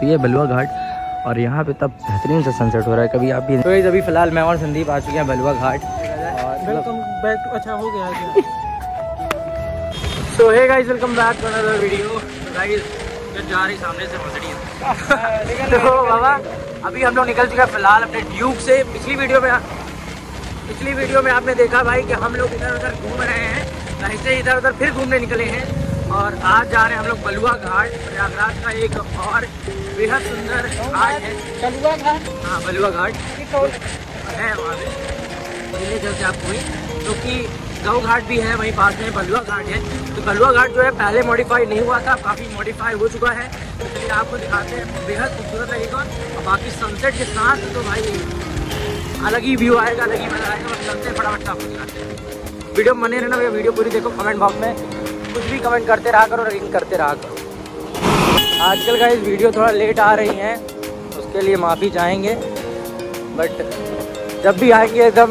तो ये बलुआ घाट और यहाँ पे तब बेहतरीन से सनसेट हो रहा है। कभी आप भी तो अभी फिलहाल मैं और संदीप आ चुके हैं बलुआ घाट। Welcome back. अच्छा हो गया तो hey guys welcome back to another video. Guys जो जा रही सामने से मसड़ी है तो बाबा अभी हम लोग निकल चुके हैं फिलहाल अपने ड्यूब से। पिछली वीडियो में आपने देखा भाई कि हम लोग इधर उधर घूम रहे हैं, ऐसे इधर उधर फिर घूमने निकले हैं और आज जा रहे हैं हम लोग बलुआ घाट। प्रयागराज का एक और बेहद सुंदर घाट है बलुआ घाट। हाँ बलुआ घाट है वहाँ पे जैसे आपको ही क्योंकि गौ घाट भी है वहीं पास में बलुआ घाट है। तो बलुआ घाट जो है पहले मॉडिफाई नहीं हुआ था, काफ़ी मॉडिफाई हो चुका है। इसलिए आपको दिखाते हैं, बेहद खूबसूरत लगेगा और बाकी सनसेट के साथ तो भाई अलग ही व्यू आएगा, अलग ही मजा आएगा। और चलते हैं फटाफट से आपको दिखाते हैं। वीडियो में बने रहना भैया, वीडियो पूरी देखो। कमेंट बॉक्स में कुछ भी कमेंट करते रहा करो, रेटिंग करते रहा करो। आजकल का इस वीडियो थोड़ा लेट आ रही है उसके लिए माफ़ी चाहेंगे, बट जब भी आएंगे एकदम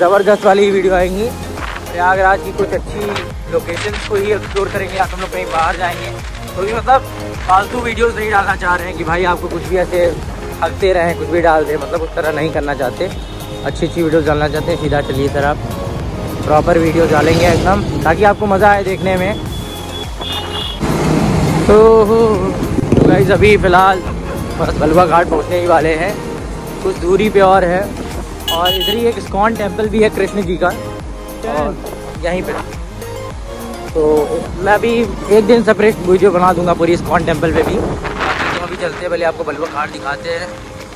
ज़बरदस्त वाली वीडियो आएंगी। प्रयागराज की कुछ अच्छी लोकेशंस को ही एक्सप्लोर करेंगे। आप हम लोग कहीं बाहर जाएंगे तो भी मतलब फालतू वीडियोस नहीं डालना चाह रहे हैं कि भाई आपको कुछ भी ऐसे हंसते रहें, कुछ भी डाल दें, मतलब उस तरह नहीं करना चाहते। अच्छी वीडियोस डालना चाहते हैं, सीधा चलिए सर आप प्रॉपर वीडियो डालेंगे एकदम, ताकि आपको मज़ा आए देखने में। तो गाइस अभी फ़िलहाल बस बलुआ घाट पहुँचने ही वाले हैं, कुछ दूरी पर और है। और इधर ही एक ISKCON टेम्पल भी है कृष्ण जी का और यहीं पे। तो मैं अभी एक दिन सेपरेट वीडियो बना दूंगा पूरी ISKCON टेम्पल पे भी। तो अभी चलते हैं, पहले आपको बलुआ घाट दिखाते हैं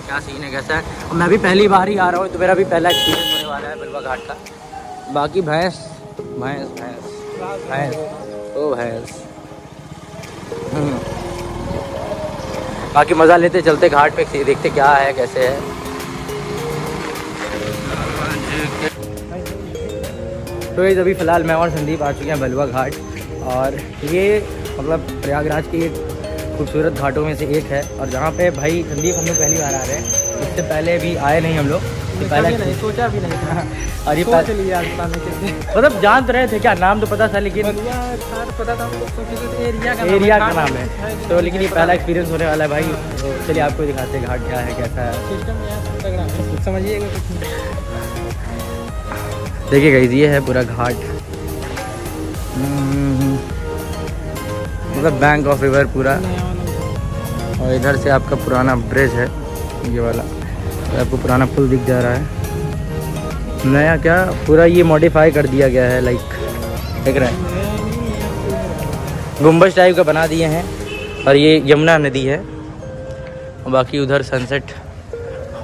क्या सीन है, कैसा है। और मैं भी पहली बार ही आ रहा हूँ तो मेरा भी पहला एक्सपीरियंस होने वाला है बलुआ घाट का। बाकी भैंस बाकी मज़ा लेते चलते घाट पे, देखते क्या है कैसे है। तो ये अभी फ़िलहाल मैं और संदीप आ चुके हैं बलुआ घाट और ये मतलब प्रयागराज के खूबसूरत घाटों में से एक है। और जहाँ पे भाई संदीप हम लोग पहली बार आ रहे हैं, इससे पहले भी आए नहीं हम लोग, पहले सोचा भी नहीं था। और ये मतलब जान तो रहे थे क्या, नाम तो पता था लेकिन पता था एरिया का नाम है तो, लेकिन ये पहला एक्सपीरियंस होने वाला है भाई। तो चलिए आपको दिखाते हैं घाट क्या है कैसा है, समझिएगा। देखिए गाइस ये है पूरा घाट, मतलब बैंक ऑफ रिवर पूरा। और इधर से आपका पुराना ब्रिज है ये वाला, तो आपको पुराना पुल दिख जा रहा है। नया क्या पूरा ये मॉडिफाई कर दिया गया है, लाइक देख रहे हैं गुंबज टाइप का बना दिए हैं। और ये यमुना नदी है। और बाकी उधर सनसेट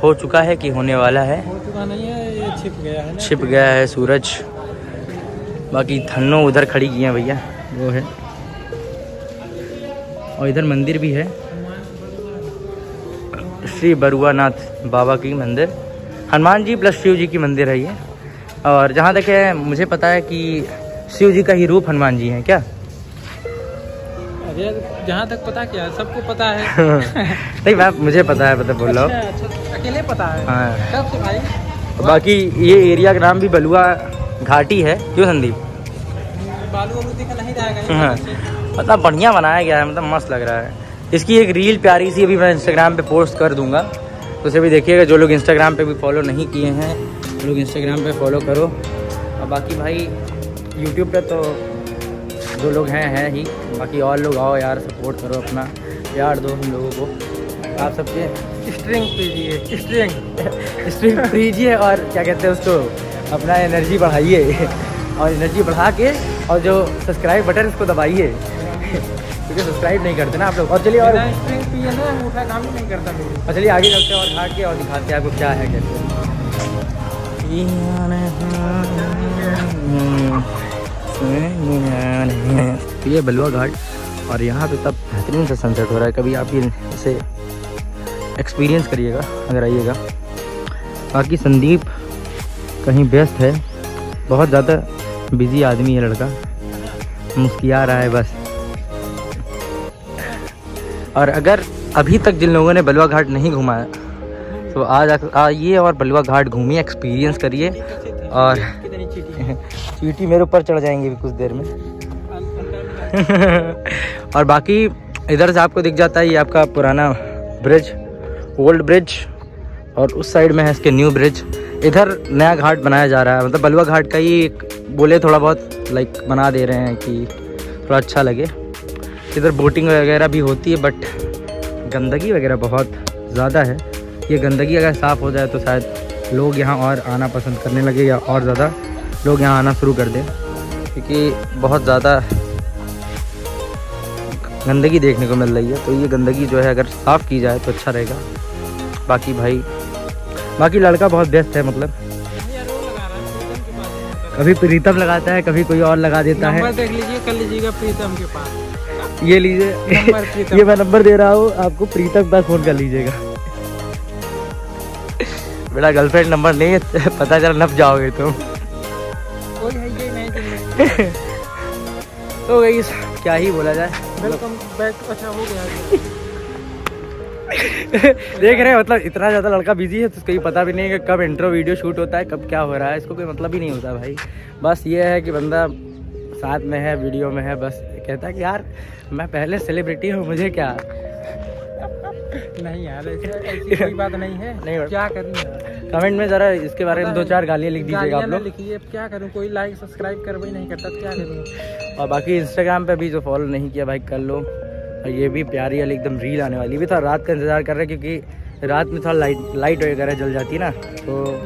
हो चुका है कि होने वाला है, हो चुका नहीं है, छिप गया है सूरज। बाकी थन्नो उधर खड़ी की है भैया वो है। और इधर मंदिर भी है, श्री बरुआनाथ बाबा की मंदिर, हनुमान जी प्लस शिव जी की मंदिर है ये। और जहाँ तक है मुझे पता है कि शिव जी का ही रूप हनुमान जी हैं क्या? अरे जहाँ तक पता क्या सबको पता है नहीं बाप मुझे पता है, पता बोल रहा हूँ अकेले पता है भाई। बाकी ये एरिया का नाम भी बलुआ घाटी है क्यों संदीप? हाँ मतलब बढ़िया बनाया गया है, मतलब मस्त लग रहा है। इसकी एक रील प्यारी सी अभी मैं इंस्टाग्राम पे पोस्ट कर दूंगा तो उसे भी देखिएगा। जो लोग इंस्टाग्राम पे भी फॉलो नहीं किए हैं वो लोग इंस्टाग्राम पे फॉलो करो। और बाकी भाई यूट्यूब पे तो जो लोग हैं ही, बाकी और लोग आओ यार सपोर्ट करो, अपना प्यार दो हम लोगों को। आप सबके स्ट्रेंथ फ्रीजिए और क्या कहते हैं उसको, अपना एनर्जी बढ़ाइए। और एनर्जी बढ़ा के और जो सब्सक्राइब बटन उसको दबाइए क्योंकि सब्सक्राइब नहीं करते ना आप लोग। और चलिए और काम नहीं करता मेरे। और चलिए आगे चलते हैं और घाट के और दिखाते हैं आपको क्या है कैसे। ये बलुआ घाट और यहाँ पे तब बेहतरीन से सनसेट हो रहा है। कभी आप ये इसे एक्सपीरियंस करिएगा अगर आइएगा। बाकी संदीप कहीं व्यस्त है, बहुत ज़्यादा बिजी आदमी है लड़का, मुस्किया रहा है बस। और अगर अभी तक जिन लोगों ने बलुआ घाट नहीं घुमाया तो आज आइए और बलुआ घाट घूमिए, एक्सपीरियंस करिए। और चीटी मेरे ऊपर चढ़ जाएंगे कुछ देर में और बाकी इधर से आपको दिख जाता है ये आपका पुराना ब्रिज, ओल्ड ब्रिज, और उस साइड में है इसके न्यू ब्रिज। इधर नया घाट बनाया जा रहा है, मतलब बलुआ घाट का ही बोले, थोड़ा बहुत लाइक बना दे रहे हैं कि थोड़ा अच्छा लगे। इधर बोटिंग वगैरह भी होती है, बट गंदगी वगैरह बहुत ज़्यादा है। ये गंदगी अगर साफ़ हो जाए तो शायद लोग यहाँ और आना पसंद करने लगे या और ज़्यादा लोग यहाँ आना शुरू कर दें, क्योंकि बहुत ज़्यादा गंदगी देखने को मिल रही है। तो ये गंदगी जो है अगर साफ़ की जाए तो अच्छा रहेगा। बाकी भाई, बाकी लड़का बहुत बेस्ट है, मतलब कभी प्रीतम लगाता है, कभी कोई और लगा देता है। देख लीजिए, कर लीजिएगा प्रीतम के पास, ये लीजिए, ये मैं नंबर दे रहा हूँ आपको, प्रीतम का फ़ोन कर लीजिएगा। बेटा गर्लफ्रेंड नंबर नहीं है, पता चला नप जाओगे तुम। तो गई क्या ही बोला जाए, वेलकम बैक। अच्छा हो गया। देख रहे हैं, मतलब इतना ज़्यादा लड़का बिजी है तो उसको ये पता भी नहीं है कि कब इंट्रो वीडियो शूट होता है, कब क्या हो रहा है, इसको कोई मतलब ही नहीं होता भाई। बस ये है कि बंदा साथ में है, वीडियो में है, बस कहता है कि यार मैं पहले सेलिब्रिटी हूँ, मुझे क्या। नहीं यार, ऐसी कोई बात नहीं है। नहीं, क्या करनी है, कमेंट में जरा इसके बारे में दो चार गालियाँ लिख दीजिएगा आप लोग। लिखिए, क्या करूँ, कोई लाइक सब्सक्राइब कर भी नहीं करता, क्या करूँ। और बाकी इंस्टाग्राम पे भी जो फॉलो नहीं किया भाई कर लो। और ये भी प्यारी वाली एकदम रील आने वाली भी था, रात का इंतजार कर रहे हैं क्योंकि रात में थोड़ा लाइट वगैरह जल जाती ना, तो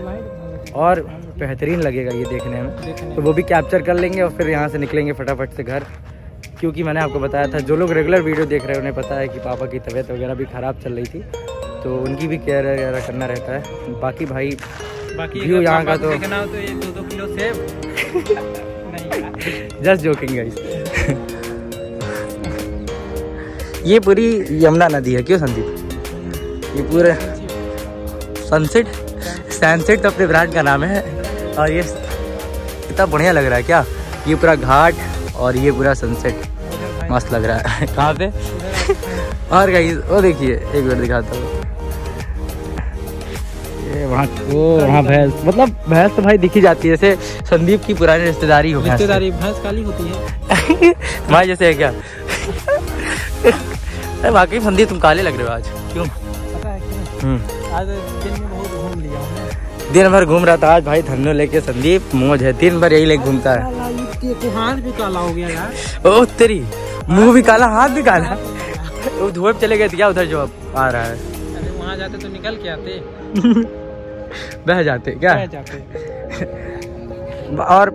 और बेहतरीन लगेगा ये देखने में। तो वो भी कैप्चर कर लेंगे और फिर यहाँ से निकलेंगे फटाफट से घर, क्योंकि मैंने आपको बताया था जो लोग रेगुलर वीडियो देख रहे हैं उन्हें पता है कि पापा की तबीयत वगैरह भी ख़राब चल रही थी, तो उनकी भी केयर वगैरह करना रहता है। बाकी भाई, बाकी व्यू यहाँ का तो ये 2-2 किलो सेब नहीं, जस्ट जोकिंग गाइस। ये पूरी यमुना नदी है, क्यों संदीप? ये पूरे सनसेट तो अपने ब्रांड का नाम है, और ये कितना बढ़िया लग रहा है क्या, ये पूरा घाट और ये पूरा सनसेट मस्त लग रहा है। कहाँ पे? और गाइस वो देखिए, एक बार दिखाता हूँ, ये वहाँ वो वहाँ भैंस, मतलब भैंस तो भाई दिखी जाती है, जैसे संदीप की पुरानी रिश्तेदारी हो, रिश्तेदारी भैंस काली होती है तुम्हारे जैसे है क्या? अरे वाकई संदीप तुम काले लग रहे हो आज, क्यों पता है क्या? आज दिन में बहुत घूम लिया, दिन भर घूम रहा था आज भाई, धन्नो लेके संदीप मोज है, दिन भर यही लेके घूमता है। हाथ भी काला हो गया यार, ओ तेरी, मुंह भी काला, हाथ भी काला। वो धुएं पे चले गए थे क्या उधर जो अब आ रहा है? अरे वहाँ जाते तो निकल के आते बह जाते क्या, बह जाते। और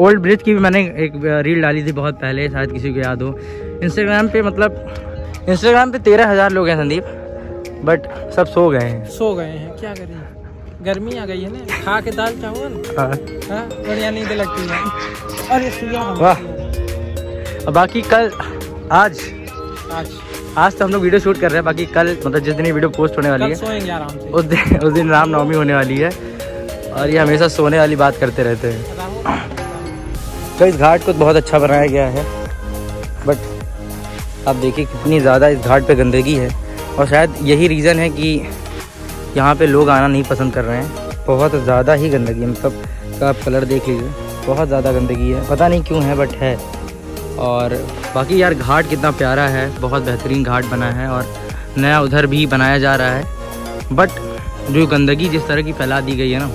ओल्ड ब्रिज की भी मैंने एक रील डाली थी बहुत पहले, शायद किसी को याद हो, इंस्टाग्राम पे। मतलब इंस्टाग्राम पे 13,000 लोग हैं संदीप, बट सब सो गए हैं, सो गए हैं, क्या करें, गर्मी आ गई है ना, खा के दाल चावल बढ़िया नींद लगती है। अरे वाह, बाकी कल आज तो हम लोग वीडियो शूट कर रहे हैं, बाकी कल मतलब जिस दिन ये वीडियो पोस्ट होने वाली है आराम से। उस दिन रामनवमी होने वाली है, और ये हमेशा सोने वाली बात करते रहते हैं। तो इस घाट को बहुत अच्छा बनाया गया है, बट आप देखिए कितनी ज़्यादा इस घाट पर गंदगी है, और शायद यही रीज़न है कि यहाँ पे लोग आना नहीं पसंद कर रहे हैं। बहुत ज़्यादा ही गंदगी है, मतलब आप कलर देख लीजिए, बहुत ज़्यादा गंदगी है, पता नहीं क्यों है बट है। और बाकी यार घाट कितना प्यारा है, बहुत बेहतरीन घाट बना है, और नया उधर भी बनाया जा रहा है, बट जो गंदगी जिस तरह की फैला दी गई है ना,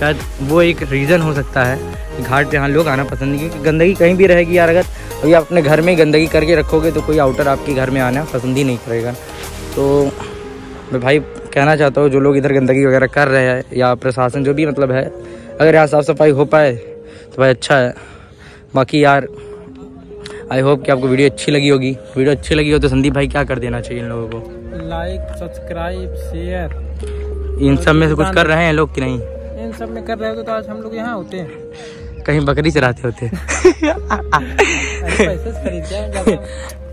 शायद वो एक रीज़न हो सकता है कि घाट पे यहाँ लोग आना पसंद नहीं, क्योंकि गंदगी कहीं भी रहेगी यार। अगर अभी आप अपने घर में गंदगी करके रखोगे तो कोई आउटर आपके घर में आना पसंद ही नहीं करेगा। तो मैं भाई कहना चाहता हूँ जो लोग इधर गंदगी वगैरह कर रहे हैं, या प्रशासन जो भी मतलब है, अगर यहाँ साफ़ सफाई हो पाए तो भाई अच्छा है। बाकी यार आई होप कि आपको वीडियो अच्छी लगी होगी, वीडियो अच्छी लगी हो तो संदीप भाई क्या कर देना चाहिए इन लोगों को? लाइक, सब्सक्राइब, शेयर, इन सब में से कुछ कर रहे हैं लोग कि नहीं? इन सब में कर रहे हो तो आज हम लोग यहाँ होते हैं, कहीं बकरी चराते होते हैं।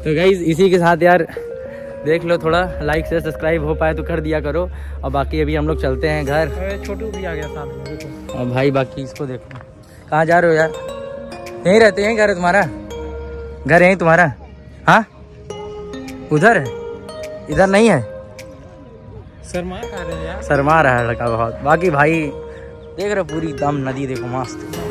तो गाइस इसी के साथ यार देख लो, थोड़ा लाइक से सब्सक्राइब हो पाए तो कर दिया करो, और बाकी अभी हम लोग चलते हैं घर। छोटू भी आ गया सामने, और भाई बाकी इसको देखो, कहाँ जा रहे हो यार? यहीं रहते हैं, घर है तुम्हारा, घर यहीं तुम्हारा? हाँ, उधर है, इधर नहीं है। शर्मा रहा है लड़का बहुत। बाकी भाई देख रहे हो पूरी दम नदी देखो मस्त।